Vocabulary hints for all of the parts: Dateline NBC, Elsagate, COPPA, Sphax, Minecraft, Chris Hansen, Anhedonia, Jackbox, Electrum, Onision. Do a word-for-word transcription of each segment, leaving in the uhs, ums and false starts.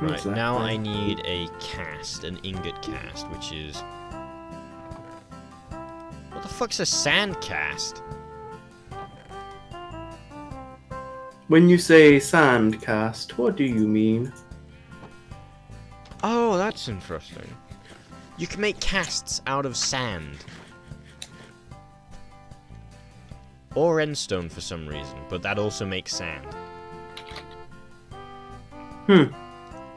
Right, exactly. Now I need a cast, an ingot cast, which is... What the fuck's a sand cast? When you say sand cast, what do you mean? Oh, that's interesting. You can make casts out of sand. Or endstone for some reason, but that also makes sand. Hmm.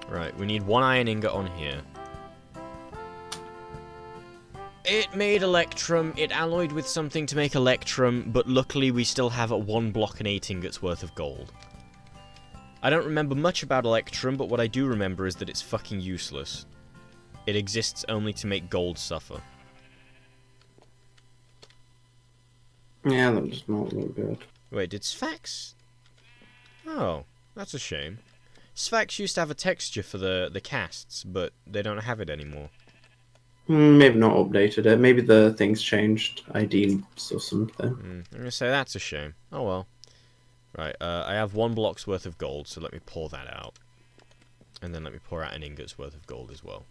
Right, we need one iron ingot on here. It made Electrum, it alloyed with something to make Electrum, but luckily we still have one block and eight ingots worth of gold. I don't remember much about Electrum, but what I do remember is that it's fucking useless. It exists only to make gold suffer. Yeah, that does not look good. Wait, did Sphax? Oh, that's a shame. Sphax used to have a texture for the, the casts, but they don't have it anymore. Maybe not updated it. Maybe the thing's changed. I D or something. Mm, I'm gonna say that's a shame. Oh well. Right, uh, I have one block's worth of gold, so let me pour that out. And then let me pour out an ingot's worth of gold as well.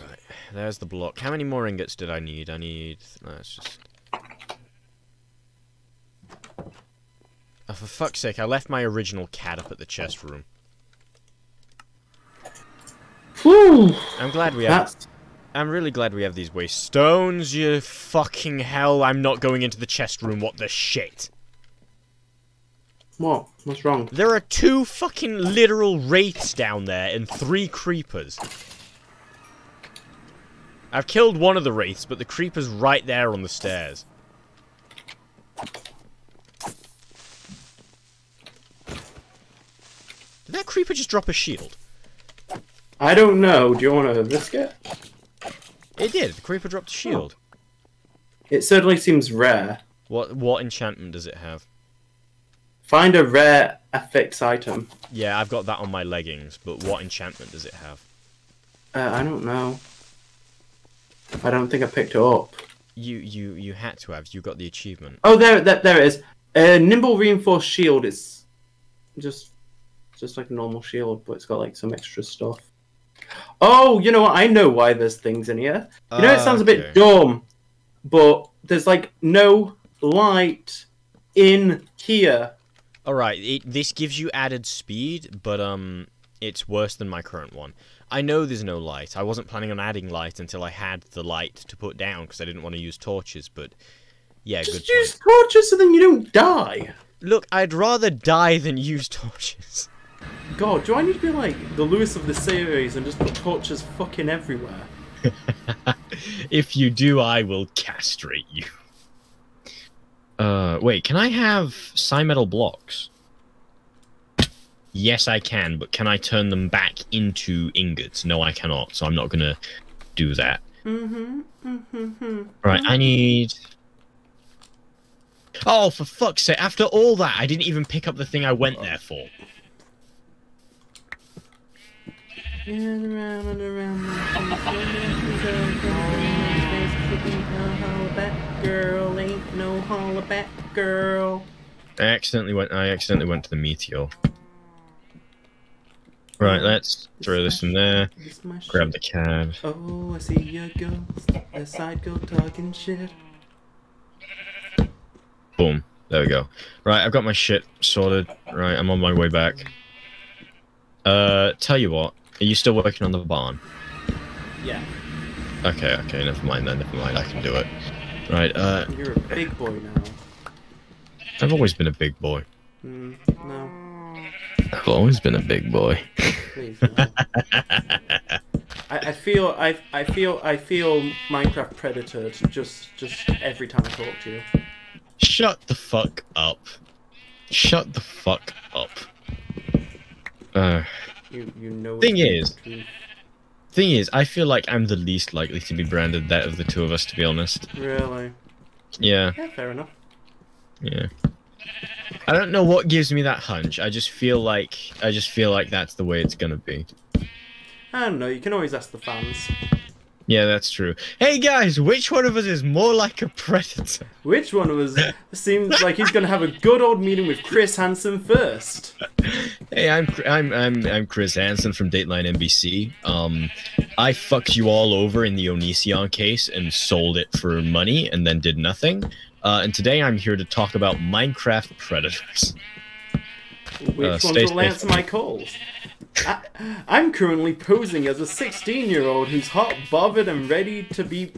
Right, there's the block. How many more ingots did I need? I need... No, it's just... Oh, for fuck's sake, I left my original cat up at the chest room. Woo! I'm glad we have... That's... I'm really glad we have these waste stones, you fucking hell. I'm not going into the chest room, what the shit? What? What's wrong? There are two fucking literal wraiths down there and three creepers. I've killed one of the wraiths, but the creeper's right there on the stairs. Did that creeper just drop a shield? I don't know. Do you want a biscuit? It did. The creeper dropped a shield. Oh. It certainly seems rare. What what enchantment does it have? Find a rare affix item. Yeah, I've got that on my leggings, but what enchantment does it have? Uh, I don't know. I don't think I picked it up. You you you had to have. You got the achievement. Oh, there there, there it is. A uh, nimble reinforced shield is just... just like a normal shield, but it's got like some extra stuff. Oh, you know what? I know why there's things in here. You know, uh, it sounds a bit okay. dumb, but there's like no light in here. All right, it, this gives you added speed, but um, it's worse than my current one. I know there's no light. I wasn't planning on adding light until I had the light to put down because I didn't want to use torches. But yeah, just good use point. torches so then you don't die. Look, I'd rather die than use torches. God, do I need to be like the Lewis of the series and just put torches fucking everywhere? If you do, I will castrate you. Uh, wait, can I have Cymetal blocks? Yes, I can, but can I turn them back into ingots? No, I cannot, so I'm not gonna do that. Mm-hmm, mm-hmm, mm-hmm. Right, I need... Oh, for fuck's sake, after all that, I didn't even pick up the thing I went there for. And around and around that girl ain't no hollaback girl. I accidentally went I accidentally went to the meteor. Right, let's throw this in there. Grab the cab. Oh, I see your girl a side girl talking shit. Boom. There we go. Right, I've got my shit sorted. Right, I'm on my way back. Uh tell you what. Are you still working on the barn? Yeah. Okay, okay, never mind then, never mind, I can do it. Right, uh... You're a big boy now. I've always been a big boy. Mm, no. I've always been a big boy. Please, no. I, I feel, I, I feel, I feel Minecraft Predator just, just every time I talk to you. Shut the fuck up. Shut the fuck up. Uh... You, you know thing is, true. thing is, I feel like I'm the least likely to be branded that of the two of us, to be honest. Really? Yeah. Yeah, fair enough. Yeah. I don't know what gives me that hunch. I just feel like I just feel like that's the way it's gonna be. I don't know. You can always ask the fans. Yeah, that's true. Hey guys, which one of us is more like a predator? Which one of us seems like he's gonna have a good old meeting with Chris Hansen first? Hey, I'm I'm I'm I'm Chris Hansen from Dateline N B C. Um, I fucked you all over in the Onision case and sold it for money and then did nothing. Uh, and today I'm here to talk about Minecraft predators. Which uh, one will answer my calls? I, I'm currently posing as a sixteen-year-old who's hot, bothered, and ready to be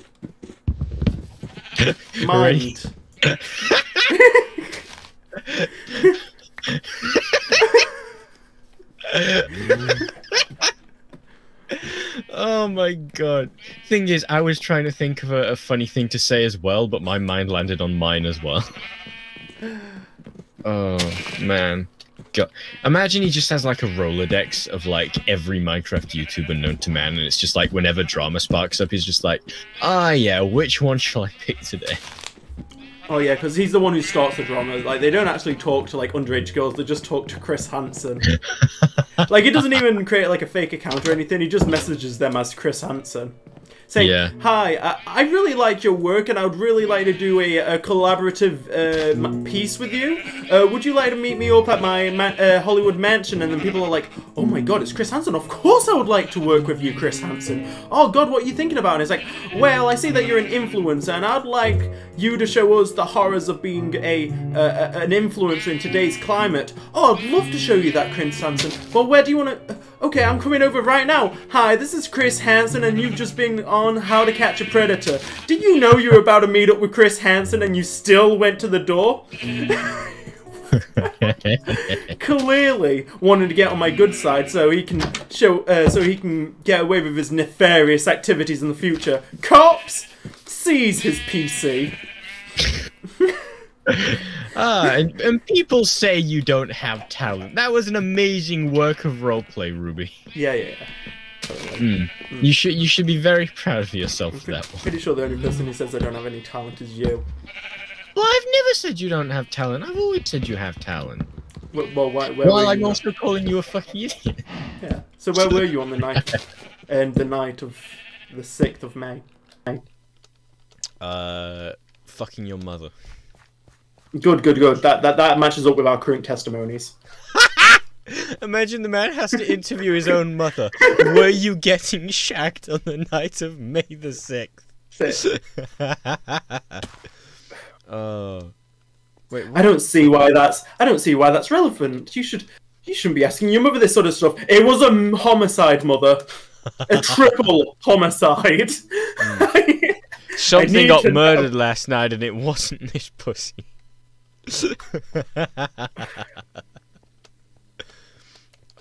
mined. Oh my god. Thing is, I was trying to think of a, a funny thing to say as well, but my mind landed on mine as well. Oh, man. God. Imagine he just has like a Rolodex of like every Minecraft YouTuber known to man, and it's just like whenever drama sparks up, he's just like, ah, yeah, which one shall I pick today? Oh yeah, because he's the one who starts the drama. Like, they don't actually talk to like underage girls; they just talk to Chris Hansen. Like, he doesn't even create like a fake account or anything. He just messages them as Chris Hansen, saying, yeah. "Hi, I, I really like your work, and I would really like to do a, a collaborative uh, piece with you. Uh, would you like to meet me up at my ma uh, Hollywood mansion?" And then people are like, "Oh my God, it's Chris Hansen! Of course, I would like to work with you, Chris Hansen. Oh God, what are you thinking about?" And it's like, "Well, I see that you're an influencer, and I'd like you to show us the horrors of being a uh, an influencer in today's climate. Oh, I'd love to show you that, Chris Hansen. Well, where do you want to... Okay, I'm coming over right now. Hi, this is Chris Hansen, and you've just been on How to Catch a Predator. Did you know you were about to meet up with Chris Hansen, and you still went to the door? Clearly wanted to get on my good side so he can show, uh, so he can get away with his nefarious activities in the future. Cops! Seize his P C." Ah, and, and people say you don't have talent. That was an amazing work of roleplay, Ruby. Yeah, yeah. Mm. Mm. You should you should be very proud of yourself I'm for pretty, that one. Pretty sure the only person who says I don't have any talent is you. Well, I've never said you don't have talent. I've always said you have talent. Well, well why, where well, were I'm you also at? Calling you a fucking idiot. Yeah. So where were you on the night, and um, the night of the sixth of May? Uh, fucking your mother. Good, good, good. That that that matches up with our current testimonies. Imagine the man has to interview his own mother. Were you getting shagged on the night of May the sixth? Oh, wait. What? I don't see why that's. I don't see why that's relevant. You should. You shouldn't be asking your mother this sort of stuff. It was a homicide, mother. A triple homicide. Mm. Something got murdered know. last night, and it wasn't this pussy.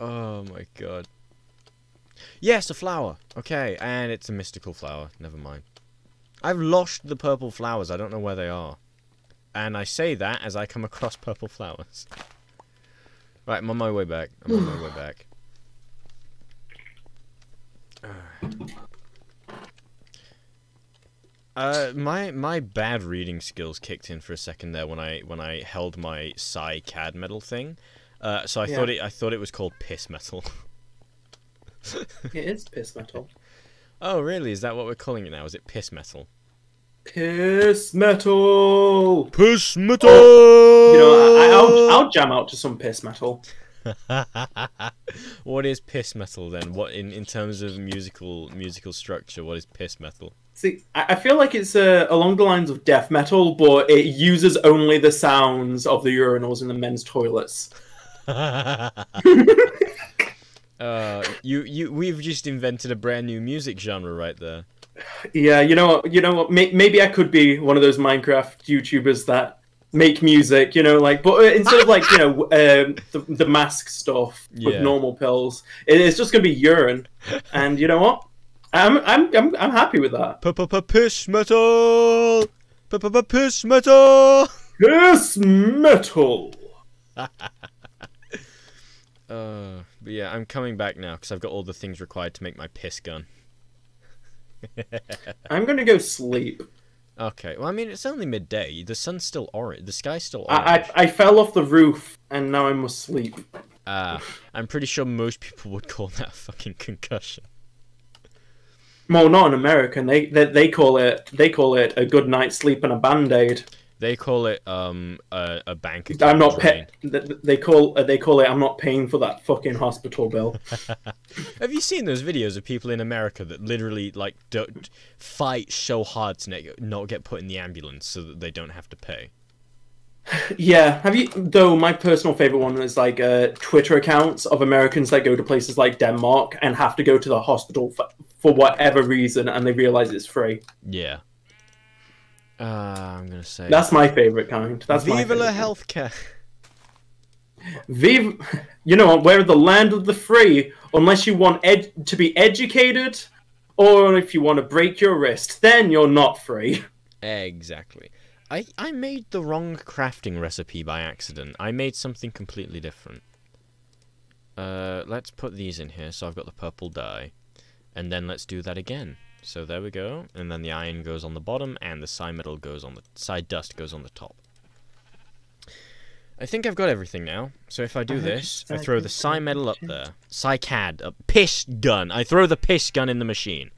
Oh my god. Yes, a flower. Okay, and it's a mystical flower. Never mind. I've lost the purple flowers. I don't know where they are. And I say that as I come across purple flowers. Right, I'm on my way back. I'm on my way back. Alright. Uh, my my bad reading skills kicked in for a second there when I when I held my psi cad metal thing, uh, so I yeah. thought it I thought it was called piss metal. It is piss metal. Oh really? Is that what we're calling it now? Is it piss metal? Piss metal. Piss metal. Oh, you know, I, I'll I'll jam out to some piss metal. What is piss metal then? What in in terms of musical musical structure? What is piss metal? See, I feel like it's uh, along the lines of death metal, but it uses only the sounds of the urinals in the men's toilets. uh, you, you, we've just invented a brand new music genre right there. Yeah, you know, you know what? May maybe I could be one of those Minecraft YouTubers that make music, you know, like, but instead of like, you know, um, the, the mask stuff with yeah. normal pills, it, it's just gonna be urine, and you know what? I'm I'm I'm I'm happy with that. P-p-p-piss metal. P-p-p-piss metal. Piss metal. uh, but yeah, I'm coming back now because I've got all the things required to make my piss gun. I'm gonna go sleep. Okay. Well, I mean, it's only midday. The sun's still orange. The sky's still orange. I I, I fell off the roof and now I must sleep. Ah, uh, I'm pretty sure most people would call that a fucking concussion. Well, not in American. They, they they call it they call it a good night's sleep and a band-aid. They call it um a, a bank account. I'm not paying. They call they call it I'm not paying for that fucking hospital bill. Have you seen those videos of people in America that literally like don't fight so hard to not get put in the ambulance so that they don't have to pay? Yeah, have you? Though my personal favorite one is like uh, Twitter accounts of Americans that go to places like Denmark and have to go to the hospital for, for whatever reason, and they realize it's free. Yeah, uh, I'm gonna say that's my favorite kind. That's Viva la healthcare. Viva, you know, we're the land of the free, unless you want ed to be educated, or if you want to break your wrist, then you're not free. Exactly. I, I made the wrong crafting recipe by accident. I made something completely different. Uh, let's put these in here, so I've got the purple dye. And then let's do that again. So there we go. And then the iron goes on the bottom, and the side metal goes on the... side dust goes on the top. I think I've got everything now. So if I do this, I throw the psi metal up there. Psi C A D. Up. Piss gun. I throw the piss gun in the machine.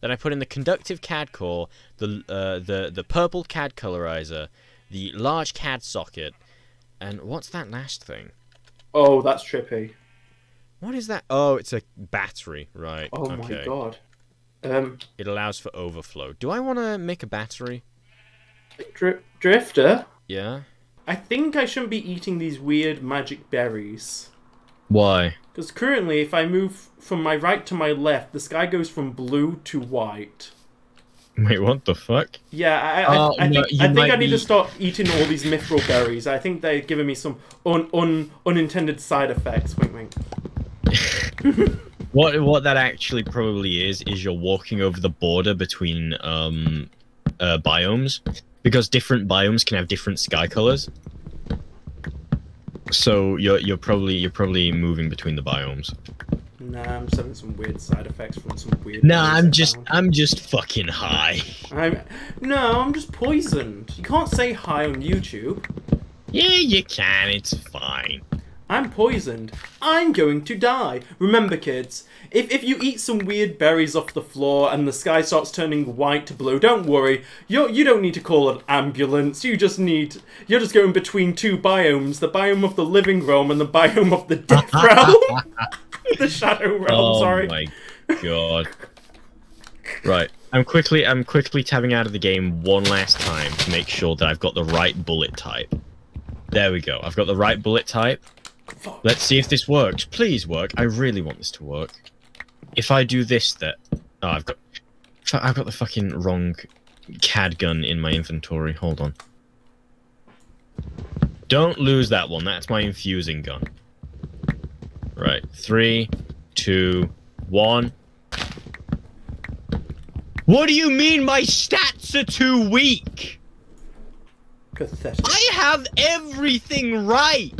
Then I put in the conductive C A D core, the uh, the the purple C A D colorizer, the large C A D socket, and what's that last thing? Oh, that's trippy. What is that? Oh, it's a battery, right? Oh okay. My god. Um. It allows for overflow. Do I want to make a battery? Dr Drifter. Yeah. I think I shouldn't be eating these weird magic berries. Why? Because currently, if I move from my right to my left, the sky goes from blue to white. Wait, what the fuck? Yeah, I, I, oh, I think, no, I, think I need be... to start eating all these mithril berries. I think they're giving me some un, un, unintended side effects. Wink, wink. what, what that actually probably is, is you're walking over the border between um, uh, biomes. Because different biomes can have different sky colors. So you're you're probably you're probably moving between the biomes. Nah, I'm just having some weird side effects from some weird. Nah, I'm just down. I'm just fucking high. I'm no, I'm just poisoned. You can't say high on YouTube. Yeah, you can. It's fine. I'm poisoned. I'm going to die. Remember, kids, if if you eat some weird berries off the floor and the sky starts turning white to blue, don't worry. You you don't need to call an ambulance. You just need you're just going between two biomes: the biome of the living realm and the biome of the death realm, the shadow realm. Oh, sorry. Oh my god. Right. I'm quickly I'm quickly tabbing out of the game one last time to make sure that I've got the right bullet type. There we go. I've got the right bullet type. Let's see if this works. Please work. I really want this to work. If I do this, that oh, I've got, I've got the fucking wrong C A D gun in my inventory. Hold on. Don't lose that one. That's my infusing gun. Right. Three, two, one. What do you mean my stats are too weak? Pathetic. I have everything right.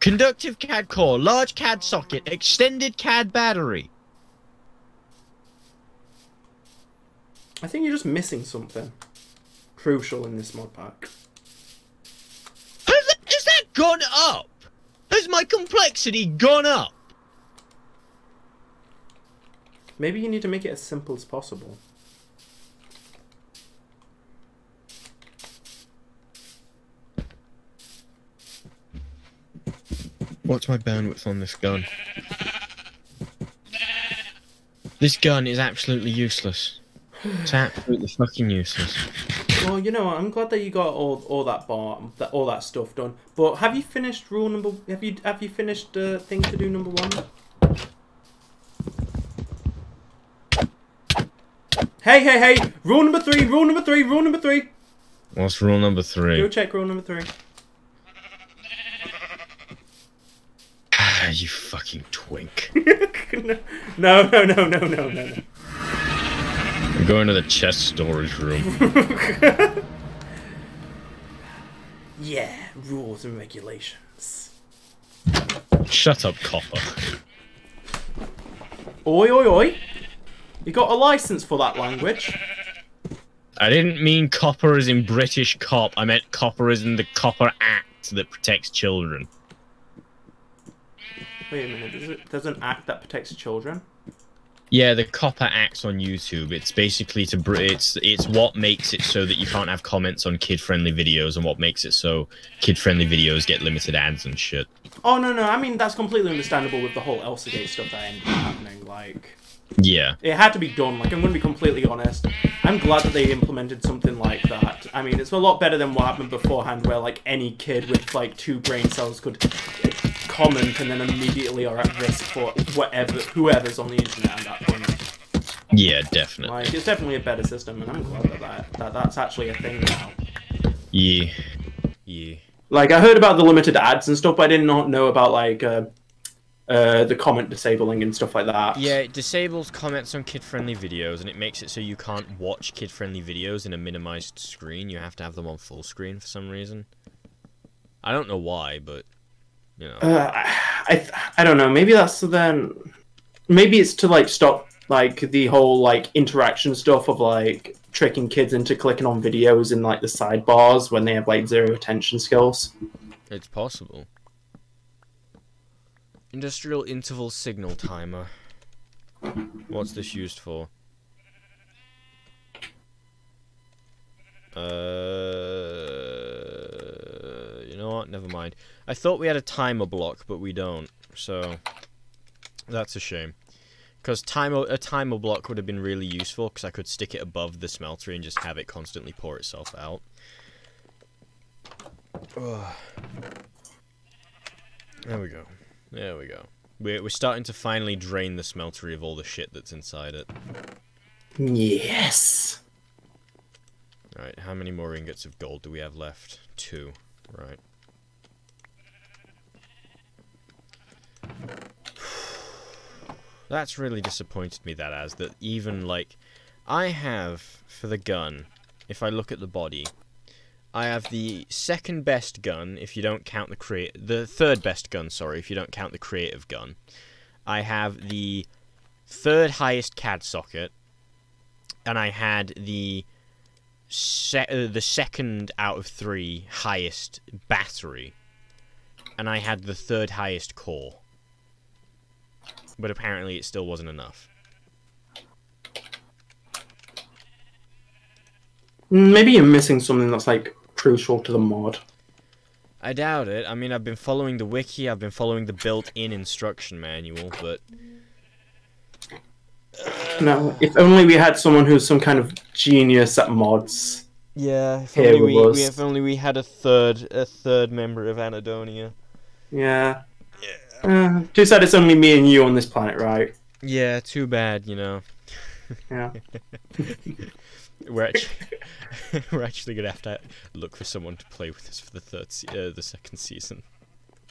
Conductive C A D core, large C A D socket, extended C A D battery. I think you're just missing something crucial in this mod pack. Has that, has that gone up? Has my complexity gone up? Maybe you need to make it as simple as possible. What's my bandwidth on this gun? This gun is absolutely useless. It's absolutely fucking useless. Well, you know what? I'm glad that you got all all that bar, that all that stuff done. But have you finished rule number? Have you have you finished uh, thing to do number one? Hey, hey, hey! Rule number three! Rule number three! Rule number three! What's rule number three? Go check rule number three. You fucking twink. No, no, no, no, no, no, no. I'm going to the chest storage room. Yeah, rules and regulations. Shut up, Coppa. Oi, oi, oi. You got a license for that language? I didn't mean Coppa as in British cop. I meant Coppa as in the Coppa Act. act that protects children. Wait a minute, is it, there's an act that protects children? Yeah, the COPPA Act's on YouTube. It's basically to br it's it's what makes it so that you can't have comments on kid-friendly videos, and what makes it so kid-friendly videos get limited ads and shit. Oh no, no, I mean that's completely understandable with the whole Elsagate stuff that ended up happening. Like, yeah, it had to be done. Like, I'm going to be completely honest. I'm glad that they implemented something like that. I mean, it's a lot better than what happened beforehand, where like any kid with like two brain cells could comment and then immediately are at risk for whatever, whoever's on the internet at that point. Yeah, definitely. Like, it's definitely a better system, and I'm glad that, that, that that's actually a thing now. Yeah. Yeah. Like, I heard about the limited ads and stuff, but I did not know about, like, uh, uh, the comment disabling and stuff like that. Yeah, it disables comments on kid-friendly videos, and it makes it so you can't watch kid-friendly videos in a minimized screen. You have to have them on full screen for some reason. I don't know why, but... You know. uh, I I don't know. Maybe that's then. Maybe it's to like stop like the whole like interaction stuff of like tricking kids into clicking on videos in like the sidebars when they have like zero attention skills. It's possible. Industrial interval signal timer. What's this used for? Uh, you know what? Never mind. I thought we had a timer block, but we don't, so that's a shame. Because timer, a timer block would have been really useful, because I could stick it above the smelter and just have it constantly pour itself out. Ugh. There we go. There we go. We're, we're starting to finally drain the smeltery of all the shit that's inside it. Yes! Alright, how many more ingots of gold do we have left? Two. Right. That's really disappointed me, that as that even, like, I have, for the gun, if I look at the body, I have the second best gun, if you don't count the create- the third best gun, sorry, if you don't count the creative gun. I have the third highest C A D socket, and I had the se uh, the second out of three highest battery, and I had the third highest core. But apparently it still wasn't enough. Maybe you're missing something that's, like, crucial to the mod. I doubt it. I mean, I've been following the wiki, I've been following the built-in instruction manual, but... No, if only we had someone who's some kind of genius at mods. Yeah, if only we, we, if only we had a third, a third member of Anhedonia. Yeah. Uh, too sad it's only me and you on this planet, right? Yeah, too bad, you know. Yeah. we're, actually, we're actually gonna have to look for someone to play with us for the third, se uh, the second season.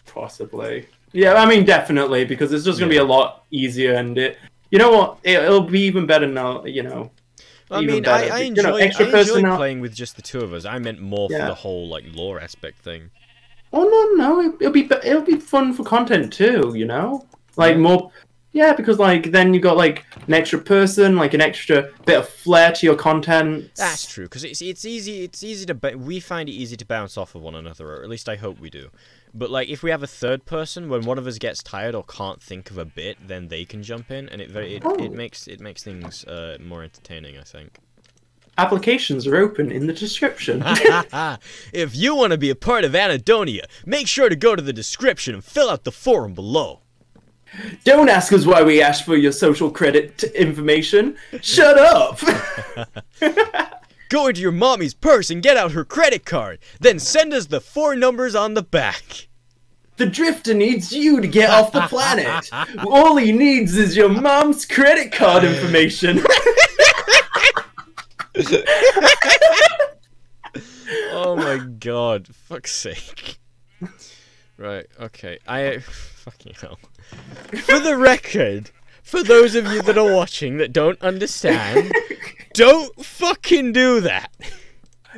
Possibly. Yeah, I mean, definitely, because it's just gonna yeah. be a lot easier, and it. You know what? It, it'll be even better now. You know. I even mean, better. I, I enjoy, you know, extra I enjoy playing with just the two of us. I meant more yeah. for the whole like lore aspect thing. Oh no, no, it'll be it'll be fun for content too, you know. Like more, yeah, because like then you got like an extra person, like an extra bit of flair to your content. That's true, because it's it's easy it's easy to we find it easy to bounce off of one another, or at least I hope we do. But like if we have a third person, when one of us gets tired or can't think of a bit, then they can jump in, and it very it, oh. it makes it makes things uh, more entertaining, I think. Applications are open in the description. If you want to be a part of Anhedonia, make sure to go to the description and fill out the form below. Don't ask us why we asked for your social credit information. Shut up! Go into your mommy's purse and get out her credit card, then send us the four numbers on the back. The Drifter needs you to get off the planet. All he needs is your mom's credit card information. Oh my god, fuck's sake. Right, okay, I... Fucking hell. For the record, for those of you that are watching that don't understand, don't fucking do that!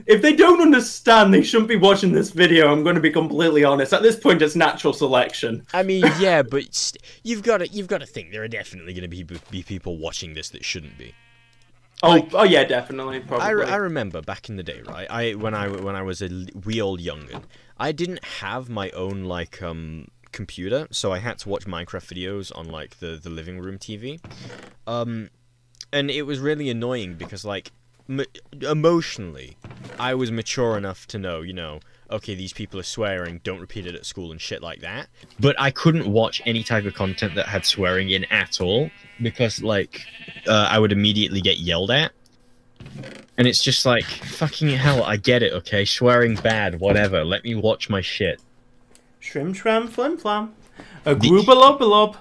If they don't understand, they shouldn't be watching this video, I'm gonna be completely honest. At this point, it's natural selection. I mean, yeah, but st you've gotta, you've gotta think, there are definitely gonna be, be people watching this that shouldn't be. Oh, like, oh yeah, definitely. Probably. I, re I remember back in the day, right? I when I when I was a wee old young'un, I didn't have my own like um computer, so I had to watch Minecraft videos on like the the living room T V, um, and it was really annoying because like m emotionally, I was mature enough to know, you know, okay, these people are swearing, don't repeat it at school and shit like that. But I couldn't watch any type of content that had swearing in at all because, like, uh, I would immediately get yelled at. And it's just like, fucking hell, I get it, okay? Swearing bad, whatever. Let me watch my shit. Shrim shram flim flam. A groobalobalop.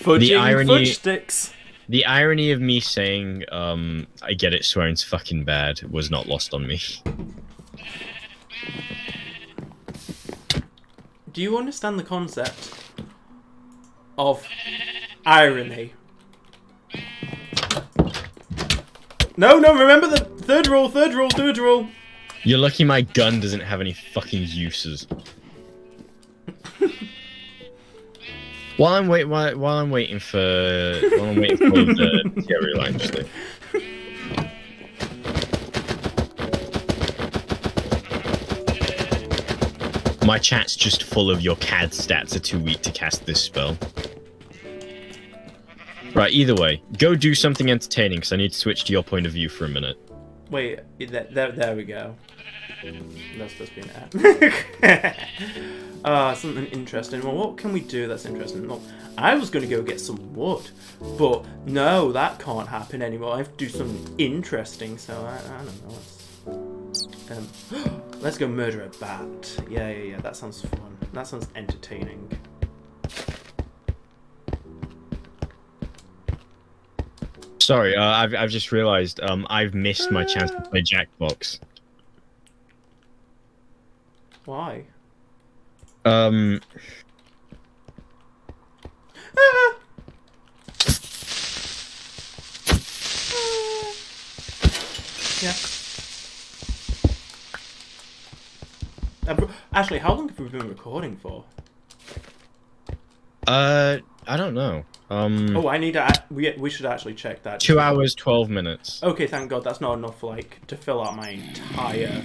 Fudging fudge sticks. The irony of me saying, um, I get it, swearing's fucking bad was not lost on me. Do you understand the concept of irony? No, no, remember the third rule, third rule, third rule. You're lucky my gun doesn't have any fucking uses. While I'm wait, while, while I'm waiting for, while I'm waiting for the theory line, actually. My chat's just full of your C A D stats are too weak to cast this spell. Right, either way, go do something entertaining, because I need to switch to your point of view for a minute. Wait, that, that, there we go. That's supposed to be an app. uh, something interesting. Well, what can we do that's interesting? Well, I was going to go get some wood, but no, that can't happen anymore. I have to do something interesting, so I, I don't know. It's... Um, let's go murder a bat. Yeah, yeah, yeah. That sounds fun. That sounds entertaining. Sorry, uh, I've I've just realised um I've missed my chance to play Jackbox. Why? Um. Ah! Ah! Yeah. Actually, how long have we been recording for? Uh, I don't know. Um. Oh, I need to. We we should actually check that. Two hours, twelve minutes. Okay, thank God, that's not enough. Like to fill out my entire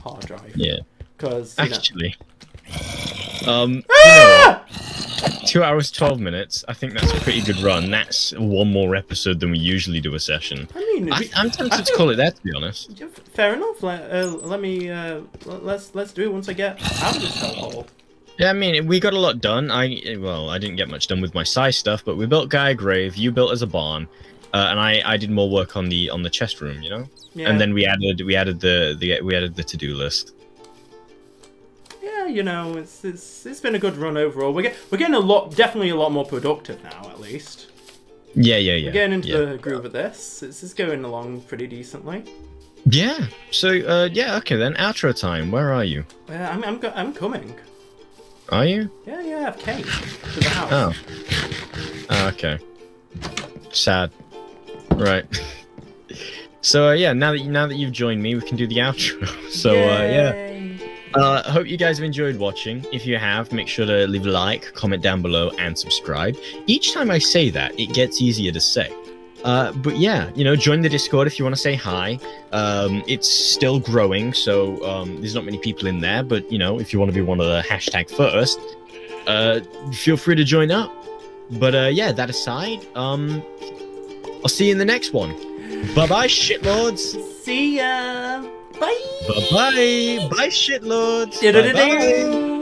hard drive. Yeah. Because actually, know. um, ah! You know, two hours, twelve minutes. I think that's a pretty good run. That's one more episode than we usually do a session. I mean, I, we, I'm tempted I to think... call it that, to be honest. Yeah, fair enough. Let, uh, let me uh, let's let's do it once I get out of this hole. Yeah, I mean, we got a lot done. I well, I didn't get much done with my Psy stuff, but we built Guy a grave. You built as a barn, uh, and I I did more work on the on the chest room, you know. Yeah. And then we added we added the the we added the to do list. Yeah, you know, it's it's it's been a good run overall. We're get, we're getting a lot, definitely a lot more productive now, at least. Yeah, yeah, yeah. We're getting into yeah. the groove of this. This is going along pretty decently. Yeah. So, uh, yeah. Okay, then outro time. Where are you? Uh, I'm I'm go I'm coming. Are you? Yeah, yeah. I have cake to the house. Oh. Oh, okay. Sad. Right. So uh, yeah, now that you, now that you've joined me, we can do the outro. So uh, yeah. Uh, hope you guys have enjoyed watching. If you have, make sure to leave a like, comment down below, and subscribe. Each time I say that, it gets easier to say. Uh, but yeah, you know, join the Discord if you want to say hi. Um, it's still growing, so um, there's not many people in there. But, you know, if you want to be one of the hashtag first, uh, feel free to join up. But uh, yeah, that aside, um, I'll see you in the next one. Bye-bye, shitlords. See ya. Bye. Bye bye. Bye, shitlords. Bye bye.